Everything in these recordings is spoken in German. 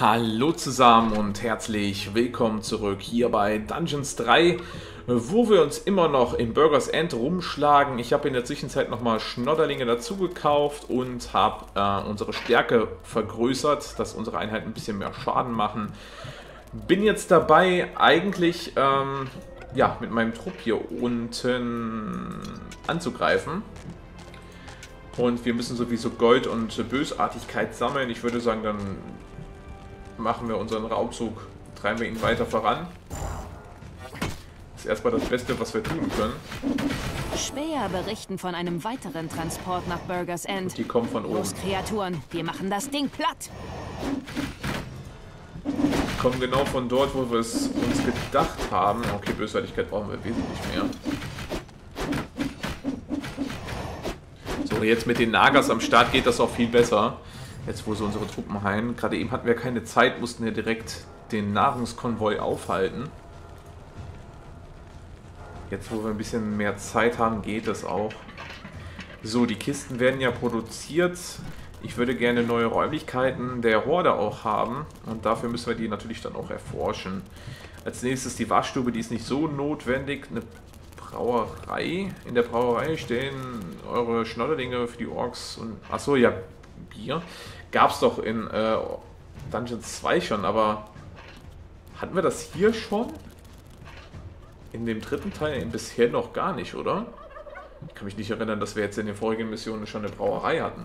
Hallo zusammen und herzlich willkommen zurück hier bei Dungeons 3, wo wir uns immer noch im Burgers End rumschlagen. Ich habe in der Zwischenzeit nochmal Schnodderlinge dazu gekauft und habe unsere Stärke vergrößert, dass unsere Einheiten ein bisschen mehr Schaden machen. Bin jetzt dabei, eigentlich ja, mit meinem Trupp hier unten anzugreifen. Und wir müssen sowieso Gold und Bösartigkeit sammeln. Ich würde sagen, dann machen wir unseren Raubzug, treiben wir ihn weiter voran. Das ist erstmal das Beste, was wir tun können. Späher berichten von einem weiteren Transport nach Burgers End. Und die kommen von oben. Los, Kreaturen, wir machen das Ding platt. Die kommen genau von dort, wo wir es uns gedacht haben. Okay, Bösartigkeit brauchen wir wesentlich mehr. So, jetzt mit den Nagas am Start geht das auch viel besser. Jetzt, wo sie unsere Truppen heilen. Gerade eben hatten wir keine Zeit, mussten wir direkt den Nahrungskonvoi aufhalten. Jetzt, wo wir ein bisschen mehr Zeit haben, geht das auch. So, die Kisten werden ja produziert. Ich würde gerne neue Räumlichkeiten der Horde auch haben. Und dafür müssen wir die natürlich dann auch erforschen. Als nächstes die Waschstube, die ist nicht so notwendig. Eine Brauerei. In der Brauerei stehen eure Schnodderlinge für die Orks und... Achso, ja... Bier. Gab es doch in Dungeons 2 schon, aber hatten wir das hier schon? In dem dritten Teil bisher noch gar nicht, oder? Ich kann mich nicht erinnern, dass wir jetzt in den vorigen Missionen schon eine Brauerei hatten.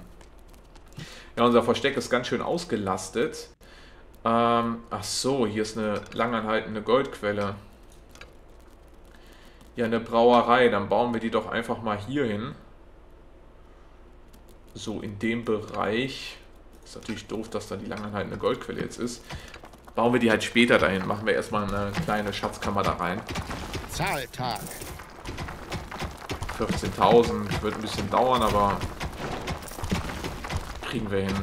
Ja, unser Versteck ist ganz schön ausgelastet. Ach so, hier ist eine langanhaltende Goldquelle. Ja, eine Brauerei, dann bauen wir die doch einfach mal hier hin. So, in dem Bereich, ist natürlich doof, dass da die langanhaltende Goldquelle jetzt ist, bauen wir die halt später dahin, machen wir erstmal eine kleine Schatzkammer da rein. Zahltag. 15.000, wird ein bisschen dauern, aber kriegen wir hin.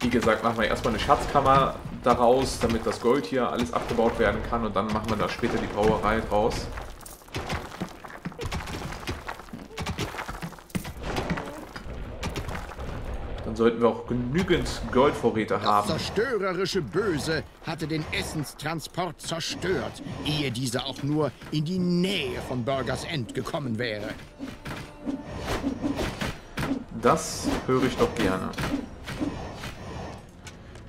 Wie gesagt, machen wir erstmal eine Schatzkammer daraus, damit das Gold hier alles abgebaut werden kann, und dann machen wir da später die Brauerei draus. Dann sollten wir auch genügend Goldvorräte haben. Das zerstörerische Böse hatte den Essenstransport zerstört, ehe dieser auch nur in die Nähe von Burgers End gekommen wäre. Das höre ich doch gerne.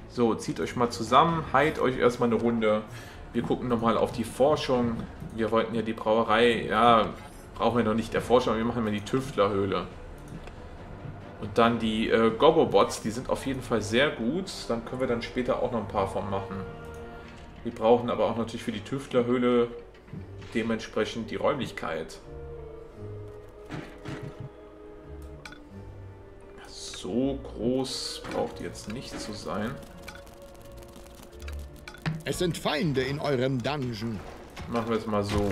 So, zieht euch mal zusammen, heilt euch erstmal eine Runde. Wir gucken nochmal auf die Forschung. Wir wollten ja die Brauerei, ja, brauchen wir noch nicht erforschen, aber wir machen mal die Tüftlerhöhle. Und dann die Gobobots, die sind auf jeden Fall sehr gut. Dann können wir dann später auch noch ein paar von machen. Wir brauchen aber auch natürlich für die Tüftlerhöhle dementsprechend die Räumlichkeit. So groß braucht jetzt nicht zu sein. Es sind Feinde in eurem Dungeon. Machen wir es mal so.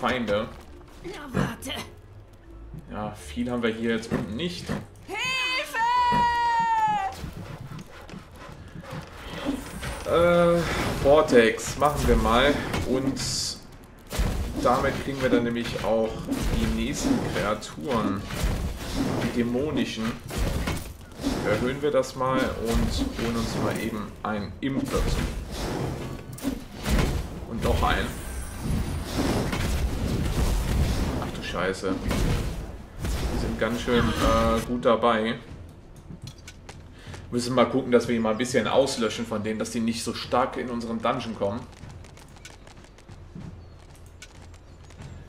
Feinde. Na, warte. Ja, viel haben wir hier jetzt unten nicht. Hilfe! Vortex machen wir mal. Und damit kriegen wir dann nämlich auch die nächsten Kreaturen. Die dämonischen. Erhöhen wir das mal und holen uns mal eben ein Imp dazu. Und noch ein. Ach du Scheiße. Wir sind ganz schön gut dabei. Müssen mal gucken, dass wir ihn mal ein bisschen auslöschen von denen, dass die nicht so stark in unseren Dungeon kommen.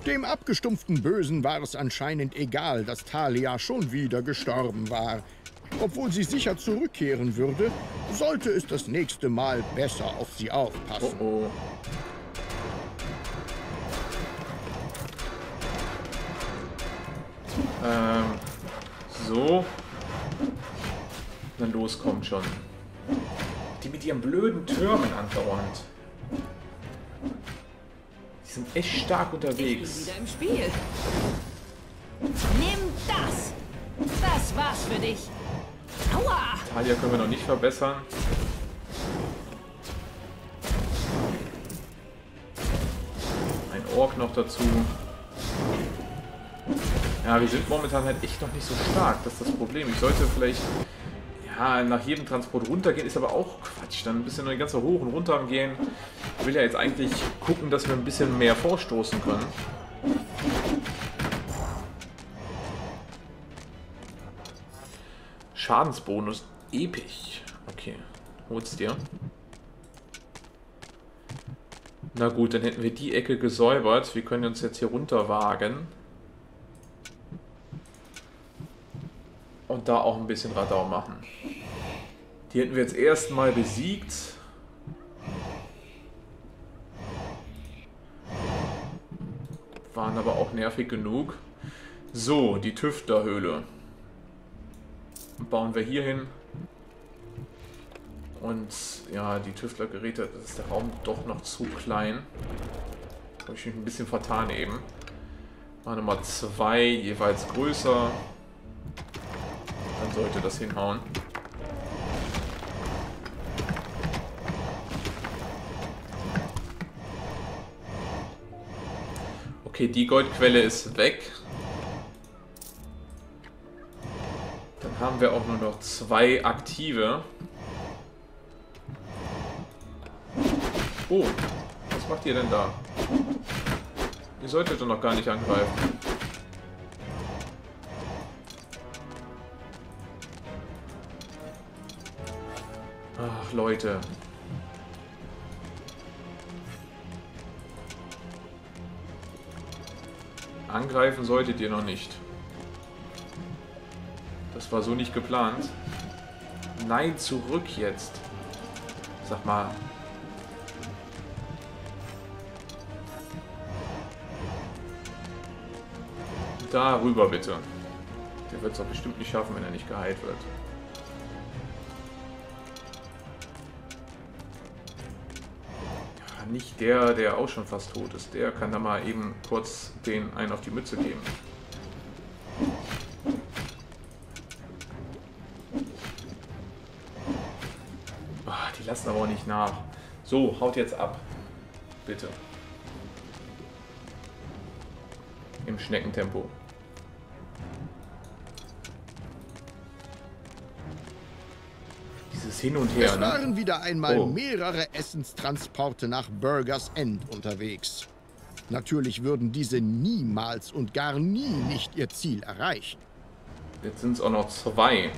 Dem abgestumpften Bösen war es anscheinend egal, dass Talia schon wieder gestorben war. Obwohl sie sicher zurückkehren würde, sollte es das nächste Mal besser auf sie aufpassen. Oh oh. So. Dann los, kommt schon. Die mit ihren blöden Türmen andauernd. Die sind echt stark unterwegs. Ich bin wieder im Spiel. Nimm das! Das war's für dich. Aua! Talia können wir noch nicht verbessern. Bock noch dazu. Ja, wir sind momentan halt echt noch nicht so stark. Das ist das Problem. Ich sollte vielleicht ja, nach jedem Transport runtergehen. Ist aber auch Quatsch. Dann ein bisschen eine ganze hoch und runter gehen. Ich will ja jetzt eigentlich gucken, dass wir ein bisschen mehr vorstoßen können. Schadensbonus. Episch. Okay. Hol's dir. Na gut, dann hätten wir die Ecke gesäubert. Wir können uns jetzt hier runterwagen. Und da auch ein bisschen Radau machen. Die hätten wir jetzt erstmal besiegt. Waren aber auch nervig genug. So, die Tüftlerhöhle. Bauen wir hier hin. Und ja, die Tüftlergeräte, das ist der Raum doch noch zu klein. Da habe ich mich ein bisschen vertan eben. Mal Nummer 2, jeweils größer. Dann sollte das hinhauen. Okay, die Goldquelle ist weg. Dann haben wir auch nur noch 2 aktive. Oh, was macht ihr denn da? Ihr solltet doch noch gar nicht angreifen. Ach, Leute. Angreifen solltet ihr noch nicht. Das war so nicht geplant. Nein, zurück jetzt. Sag mal. Da rüber bitte. Der wird es doch bestimmt nicht schaffen, wenn er nicht geheilt wird. Ja, nicht der, der auch schon fast tot ist. Der kann da mal eben kurz den einen auf die Mütze geben. Oh, die lassen aber auch nicht nach. So, haut jetzt ab. Bitte. Im Schneckentempo. Dieses Hin und Her. Es waren wieder einmal mehrere Essenstransporte nach Burgers End unterwegs. Natürlich würden diese niemals und gar nie nicht ihr Ziel erreichen. Jetzt sind es auch noch 2.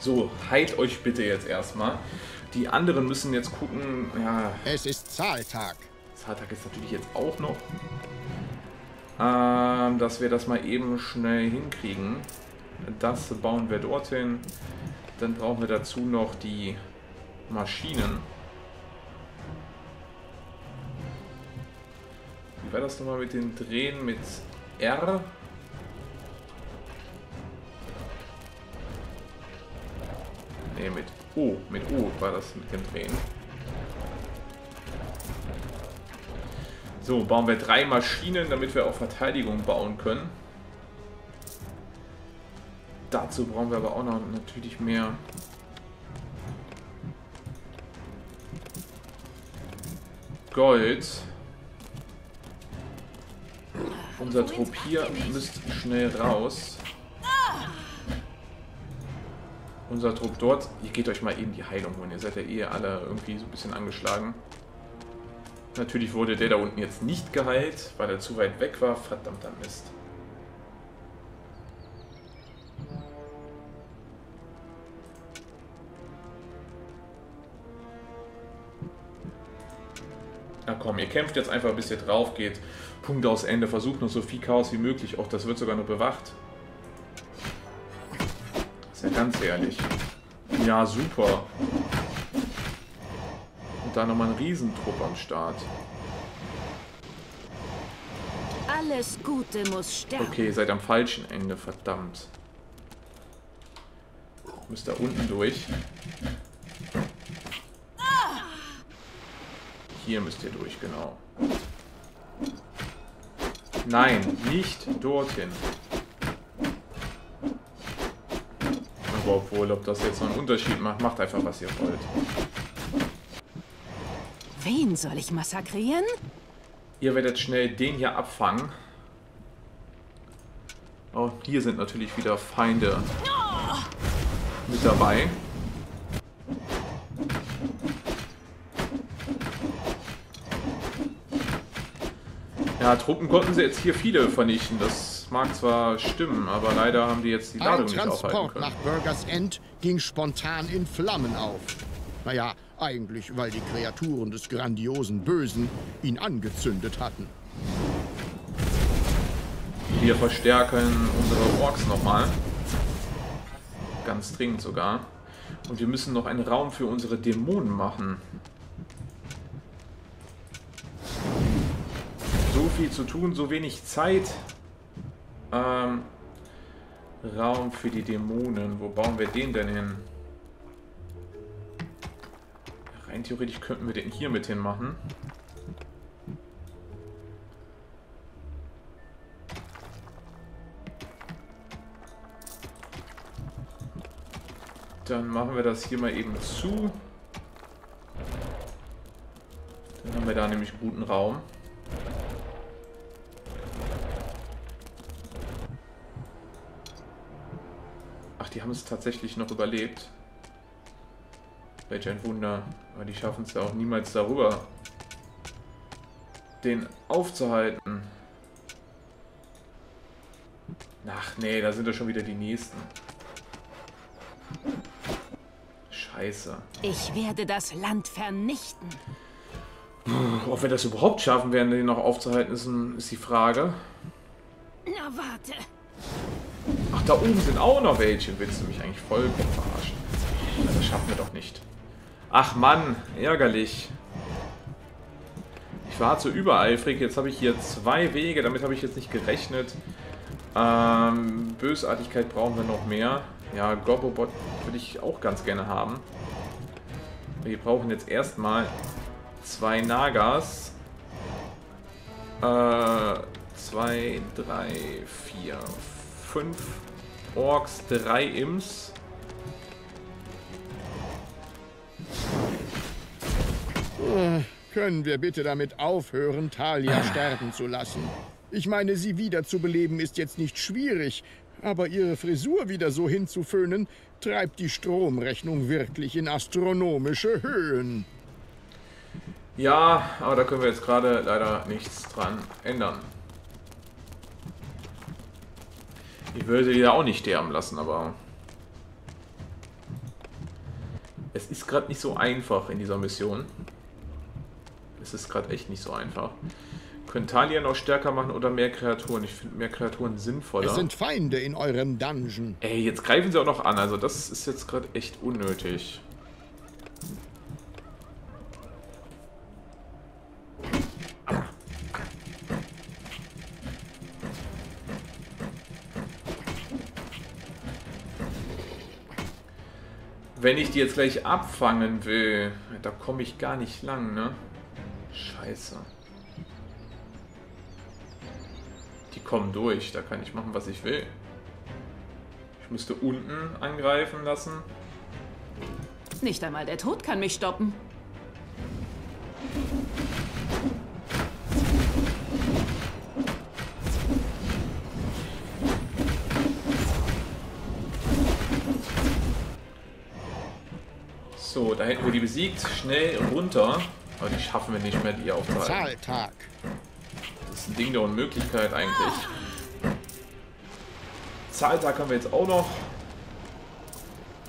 So, heilt euch bitte jetzt erstmal. Die anderen müssen jetzt gucken, ja... Es ist Zahltag. Zahltag ist natürlich jetzt auch noch. Dass wir das mal eben schnell hinkriegen. Das bauen wir dorthin. Dann brauchen wir dazu noch die Maschinen. Wie war das nochmal mit den Drehen mit R? Ne, mit O. Mit O war das mit dem Drehen. So, bauen wir 3 Maschinen, damit wir auch Verteidigung bauen können. Dazu brauchen wir aber auch noch natürlich mehr. Gold. Unser Tropier müsste schnell raus. Unser Trupp dort. Ihr geht euch mal eben die Heilung holen. Ihr seid ja eh alle irgendwie so ein bisschen angeschlagen. Natürlich wurde der da unten jetzt nicht geheilt, weil er zu weit weg war. Verdammter Mist. Na komm, ihr kämpft jetzt einfach, bis ihr drauf geht. Punkt aus Ende. Versucht noch so viel Chaos wie möglich. Auch das wird sogar noch bewacht. Ja, ganz ehrlich. Ja, super. Und da nochmal ein Riesentrupp am Start. Alles Gute muss sterben. Okay, seid am falschen Ende, verdammt. Müsst da unten durch. Hier müsst ihr durch, genau. Nein, nicht dorthin. Obwohl, ob das jetzt noch einen Unterschied macht, macht einfach, was ihr wollt. Wen soll ich massakrieren? Ihr werdet schnell den hier abfangen. Auch hier sind natürlich wieder Feinde mit dabei. Ja, Truppen konnten sie jetzt hier viele vernichten. Das mag zwar stimmen, aber leider haben die jetzt die Ladung nicht aufhalten können. Ein Transport nach Burgers End ging spontan in Flammen auf. Naja, eigentlich, weil die Kreaturen des grandiosen Bösen ihn angezündet hatten. Wir verstärken unsere Orks nochmal. Ganz dringend sogar. Und wir müssen noch einen Raum für unsere Dämonen machen. So viel zu tun, so wenig Zeit. Raum für die Dämonen. Wo bauen wir den denn hin? Rein theoretisch könnten wir den hier mit hin machen. Dann machen wir das hier mal eben zu. Dann haben wir da nämlich guten Raum. Ach, die haben es tatsächlich noch überlebt. Welch ein Wunder. Aber die schaffen es ja auch niemals darüber, den aufzuhalten. Ach nee, da sind ja schon wieder die Nächsten. Scheiße. Ich werde das Land vernichten. Ob wir das überhaupt schaffen werden, den noch aufzuhalten, ist die Frage. Na warte. Ach, da oben sind auch noch welche. Willst du mich eigentlich vollkommen verarschen? Das schaffen wir doch nicht. Ach Mann, ärgerlich. Ich war zu übereifrig. Jetzt habe ich hier zwei Wege. Damit habe ich jetzt nicht gerechnet. Bösartigkeit brauchen wir noch mehr. Ja, Gobobot würde ich auch ganz gerne haben. Wir brauchen jetzt erstmal zwei Nagas. 2, 3, 4, 5 Orks, 3 Imps. Können wir bitte damit aufhören, Talia sterben zu lassen? Ich meine, sie wiederzubeleben ist jetzt nicht schwierig, aber ihre Frisur wieder so hinzuföhnen, treibt die Stromrechnung wirklich in astronomische Höhen. Ja, aber da können wir jetzt gerade leider nichts dran ändern. Ich würde sie ja auch nicht sterben lassen, aber es ist gerade nicht so einfach in dieser Mission. Es ist gerade echt nicht so einfach. Können Talia noch stärker machen oder mehr Kreaturen? Ich finde mehr Kreaturen sinnvoller. Es sind Feinde in eurem Dungeon. Ey, jetzt greifen sie auch noch an. Also das ist jetzt gerade echt unnötig. Wenn ich die jetzt gleich abfangen will, da komme ich gar nicht lang, ne? Scheiße. Die kommen durch, da kann ich machen, was ich will. Ich müsste unten angreifen lassen. Nicht einmal der Tod kann mich stoppen. So, da hätten wir die besiegt. Schnell runter. Aber die schaffen wir nicht mehr, die aufzuhalten. Das ist ein Ding der Unmöglichkeit eigentlich. Zahltag haben wir jetzt auch noch.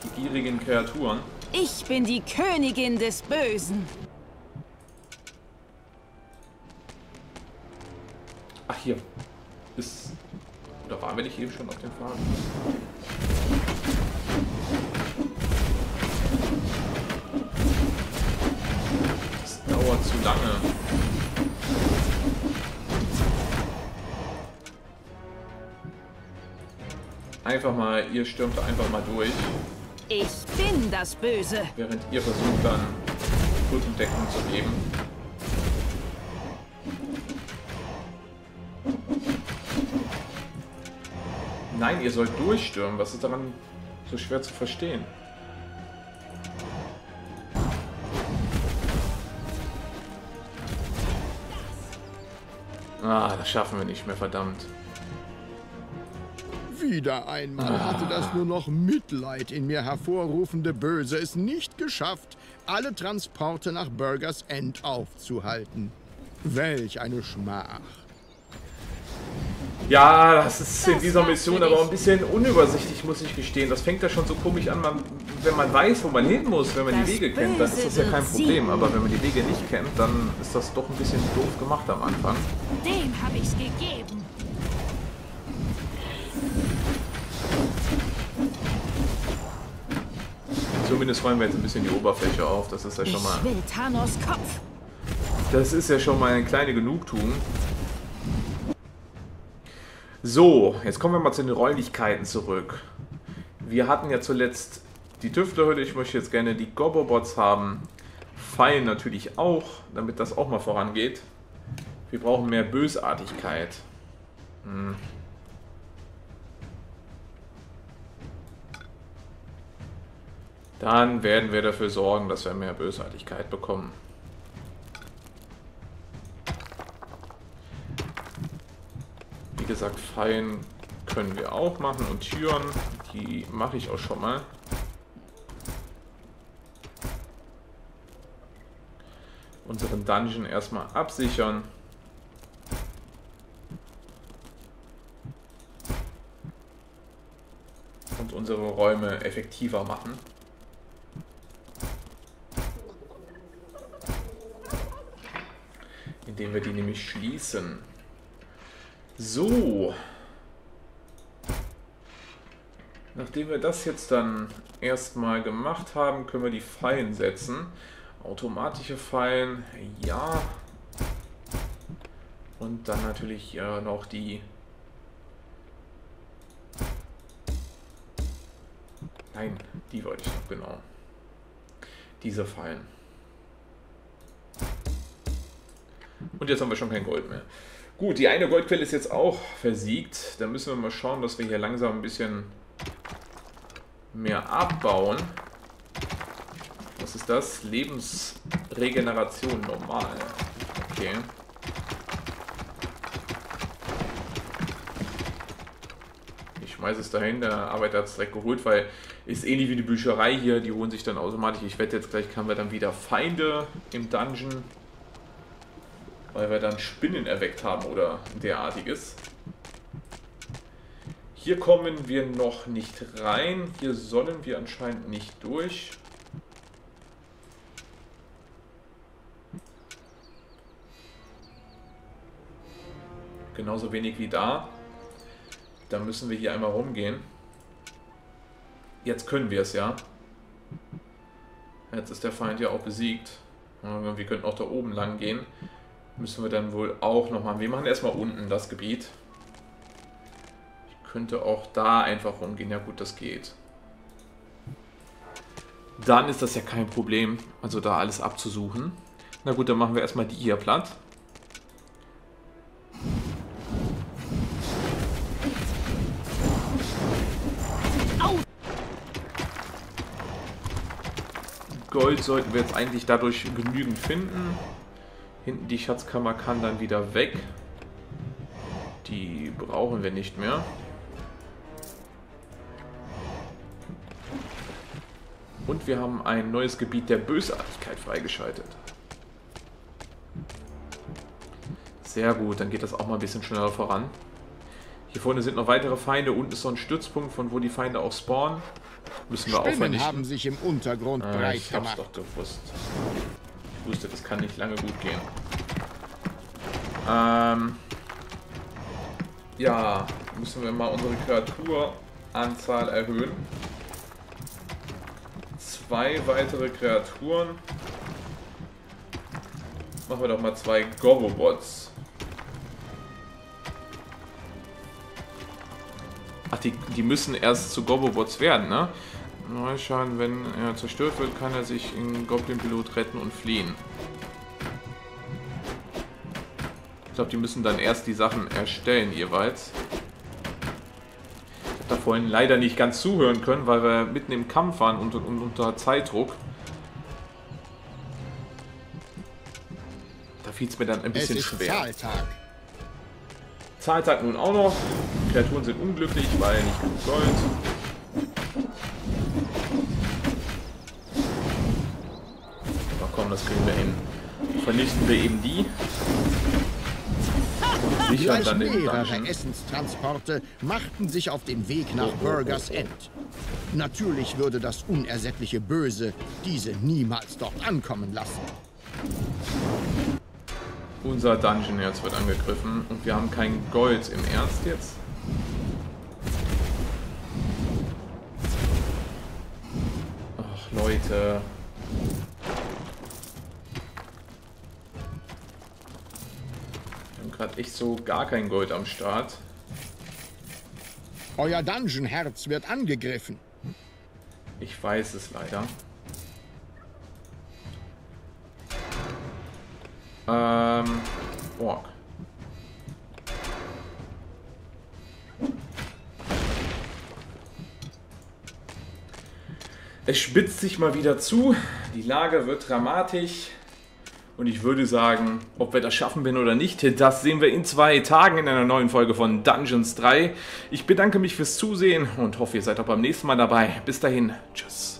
Die gierigen Kreaturen. Ich bin die Königin des Bösen. Ach, hier. Ist. Oder waren wir nicht eben schon auf den Faden? Das dauert zu lange. Einfach mal, ihr stürmt einfach mal durch. Ich bin das Böse. Während ihr versucht, dann guten Deckung zu geben. Nein, ihr sollt durchstürmen. Was ist daran so schwer zu verstehen? Ah, das schaffen wir nicht mehr, verdammt. Wieder einmal hatte das nur noch Mitleid in mir hervorrufende Böse es nicht geschafft, alle Transporte nach Burgers End aufzuhalten. Welch eine Schmach. Ja, das ist in dieser Mission aber auch ein bisschen unübersichtlich, muss ich gestehen. Das fängt ja schon so komisch an, wenn man weiß, wo man hin muss. Wenn man die Wege kennt, dann ist das ja kein Problem. Aber wenn man die Wege nicht kennt, dann ist das doch ein bisschen doof gemacht am Anfang. Dem habe ich gegeben. Zumindest räumen wir jetzt ein bisschen die Oberfläche auf. Das ist ja schon mal. Ich will Thanos Kopf. Das ist ja schon mal eine kleine Genugtuung. So, jetzt kommen wir mal zu den Räumlichkeiten zurück. Wir hatten ja zuletzt die Tüftlerhöhle. Ich möchte jetzt gerne die Gobobots haben. Fallen natürlich auch, damit das auch mal vorangeht. Wir brauchen mehr Bösartigkeit. Hm. Dann werden wir dafür sorgen, dass wir mehr Bösartigkeit bekommen. Wie gesagt, Fallen können wir auch machen und Türen, die mache ich auch schon mal. Unseren Dungeon erstmal absichern. Und unsere Räume effektiver machen. Indem wir die nämlich schließen. So. Nachdem wir das jetzt dann erstmal gemacht haben, können wir die Fallen setzen. Automatische Fallen, ja. Und dann natürlich noch die... Nein, die wollte ich noch, genau. Diese Fallen. Und jetzt haben wir schon kein Gold mehr. Gut, die eine Goldquelle ist jetzt auch versiegt. Da müssen wir mal schauen, dass wir hier langsam ein bisschen mehr abbauen. Was ist das? Lebensregeneration normal. Okay. Ich schmeiße es dahin. Der Arbeiter hat es direkt geholt, weil ist ähnlich wie die Bücherei hier. Die holen sich dann automatisch. Ich wette, jetzt gleich haben wir dann wieder Feinde im Dungeon. Weil wir dann Spinnen erweckt haben oder derartiges. Hier kommen wir noch nicht rein. Hier sollen wir anscheinend nicht durch. Genauso wenig wie da. Da müssen wir hier einmal rumgehen. Jetzt können wir es ja. Jetzt ist der Feind ja auch besiegt. Wir könnten auch da oben lang gehen. Müssen wir dann wohl auch noch machen. Wir machen erstmal unten das Gebiet. Ich könnte auch da einfach rumgehen. Ja gut, das geht. Dann ist das ja kein Problem, also da alles abzusuchen. Na gut, dann machen wir erstmal die hier platt. Gold sollten wir jetzt eigentlich dadurch genügend finden. Hinten die Schatzkammer kann dann wieder weg. Die brauchen wir nicht mehr. Und wir haben ein neues Gebiet der Bösartigkeit freigeschaltet. Sehr gut, dann geht das auch mal ein bisschen schneller voran. Hier vorne sind noch weitere Feinde. Unten ist so ein Stützpunkt, von wo die Feinde auch spawnen. Müssen wir aufhören. Die haben sich im Untergrund breit gemacht. Ich hab's doch gewusst. Das kann nicht lange gut gehen. Ja, müssen wir mal unsere Kreaturanzahl erhöhen. 2 weitere Kreaturen. Machen wir doch mal 2 Gobobots. Ach, die müssen erst zu Gobobots werden, ne? Neuschaden, wenn er zerstört wird, kann er sich in Goblin-Pilot retten und fliehen. Ich glaube, die müssen dann erst die Sachen erstellen jeweils. Ich habe da vorhin leider nicht ganz zuhören können, weil wir mitten im Kampf waren und unter Zeitdruck. Da fiel es mir dann ein bisschen schwer. Zahltag. Zahltag nun auch noch. Kreaturen sind unglücklich, weil nicht genug Gold. Ach komm, das kriegen wir hin. Vernichten wir eben die. Sichern dann den Dungeon. Essenstransporte machten sich auf den Weg nach Burgers End. Natürlich würde das unersättliche Böse diese niemals dort ankommen lassen. Unser Dungeon jetzt wird angegriffen und wir haben kein Gold. Im Ernst jetzt? Ach Leute. Wir haben gerade echt so gar kein Gold am Start. Euer Dungeon-Herz wird angegriffen. Ich weiß es leider. Ork. Es spitzt sich mal wieder zu. Die Lage wird dramatisch. Und ich würde sagen, ob wir das schaffen werden oder nicht, das sehen wir in 2 Tagen in einer neuen Folge von Dungeons 3. Ich bedanke mich fürs Zusehen und hoffe, ihr seid auch beim nächsten Mal dabei. Bis dahin, tschüss.